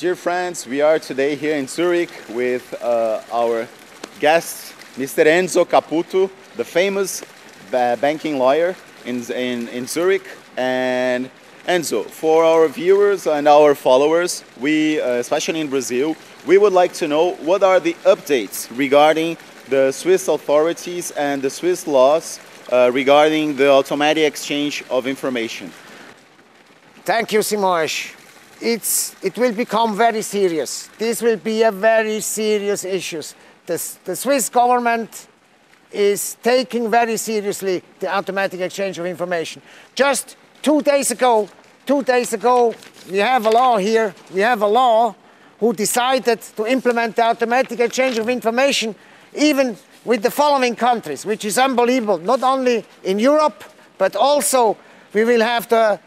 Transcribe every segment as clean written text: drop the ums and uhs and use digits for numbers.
Dear friends, we are today here in Zurich with our guest, Mr. Enzo Caputo, the famous banking lawyer in Zurich. And Enzo, for our viewers and our followers, we, especially in Brazil, we would like to know what are the updates regarding the Swiss authorities and the Swiss laws regarding the automatic exchange of information. Thank you, Simões. It will become very serious. This will be a very serious issue. The Swiss government is taking very seriously the automatic exchange of information. Just 2 days ago, we have a law here, who decided to implement the automatic exchange of information even with the following countries, which is unbelievable. Not only in Europe, but also we will have the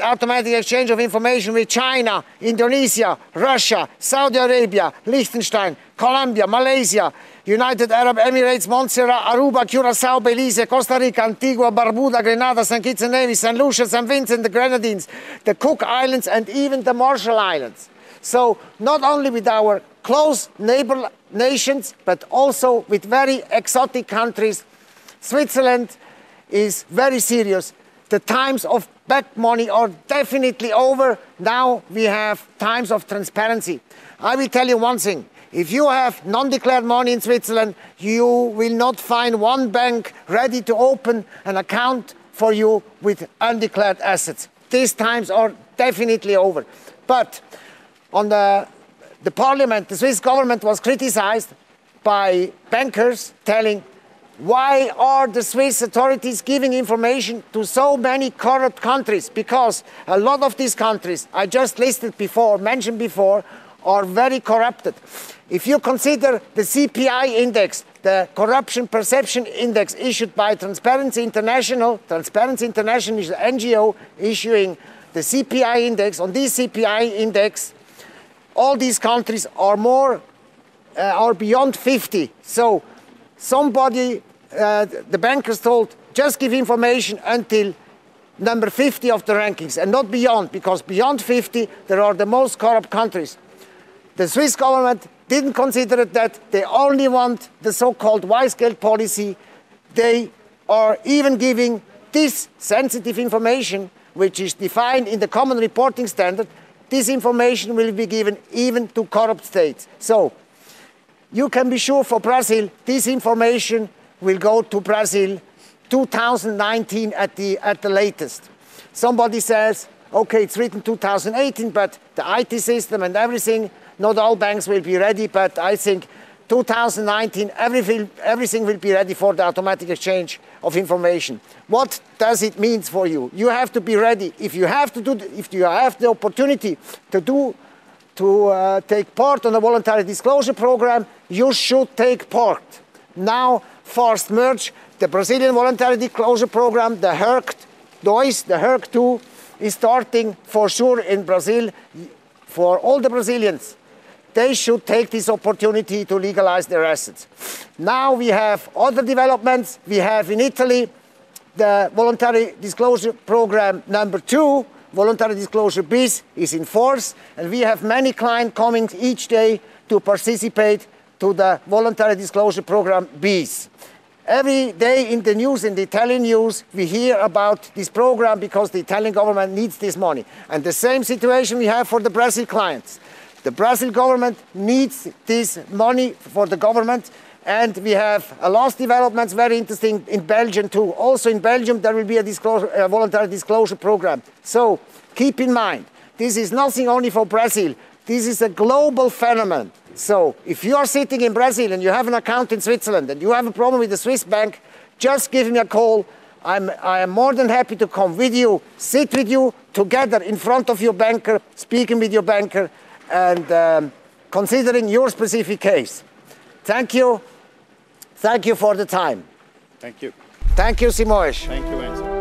automatic exchange of information with China, Indonesia, Russia, Saudi Arabia, Liechtenstein, Colombia, Malaysia, United Arab Emirates, Montserrat, Aruba, Curaçao, Belize, Costa Rica, Antigua, Barbuda, Grenada, Saint Kitts and Nevis, Saint Lucia, Saint Vincent, the Grenadines, the Cook Islands, and even the Marshall Islands. So not only with our close neighbor nations, but also with very exotic countries, Switzerland is very serious. The times of back money are definitely over. Now we have times of transparency. I will tell you one thing. If you have non-declared money in Switzerland, you will not find one bank ready to open an account for you with undeclared assets. These times are definitely over. But on the parliament, the Swiss government was criticized by bankers telling, why are the Swiss authorities giving information to so many corrupt countries? Because a lot of these countries I just listed before, mentioned before, are very corrupted. If you consider the CPI index, the Corruption Perception Index issued by Transparency International, Transparency International is an NGO issuing the CPI index. On this CPI index, all these countries are beyond 50. So somebody, the bankers told, just give information until number 50 of the rankings and not beyond, because beyond 50, there are the most corrupt countries. The Swiss government didn't consider that. They only want the so-called Weissgeld policy. They are even giving this sensitive information, which is defined in the common reporting standard. This information will be given even to corrupt states. So you can be sure for Brazil, this information will go to Brazil 2019 at the latest. Somebody says, okay, it's written 2018, but the IT system and everything, not all banks will be ready, but I think 2019, everything will be ready for the automatic exchange of information. What does it mean for you? You have to be ready. If you have the opportunity to take part on the voluntary disclosure program, you should take part. Now, forced merge, the Brazilian voluntary disclosure program, the HERC2, is starting for sure in Brazil for all the Brazilians. They should take this opportunity to legalize their assets. Now we have other developments. We have in Italy the voluntary disclosure program number 2, Voluntary Disclosure Bis, is in force, and we have many clients coming each day to participate to the Voluntary Disclosure Program Bis. Every day in the news, in the Italian news, we hear about this program because the Italian government needs this money. And the same situation we have for the Brazil clients. The Brazil government needs this money for the government, and we have a last development, very interesting, in Belgium too. Also in Belgium, there will be a voluntary disclosure program. So keep in mind, this is nothing only for Brazil. This is a global phenomenon. So if you are sitting in Brazil and you have an account in Switzerland and you have a problem with the Swiss bank, just give me a call. I am more than happy to come with you, sit with you together in front of your banker, speaking with your banker, and considering your specific case. Thank you. Thank you for the time. Thank you. Thank you, Simões. Thank you, Enzo.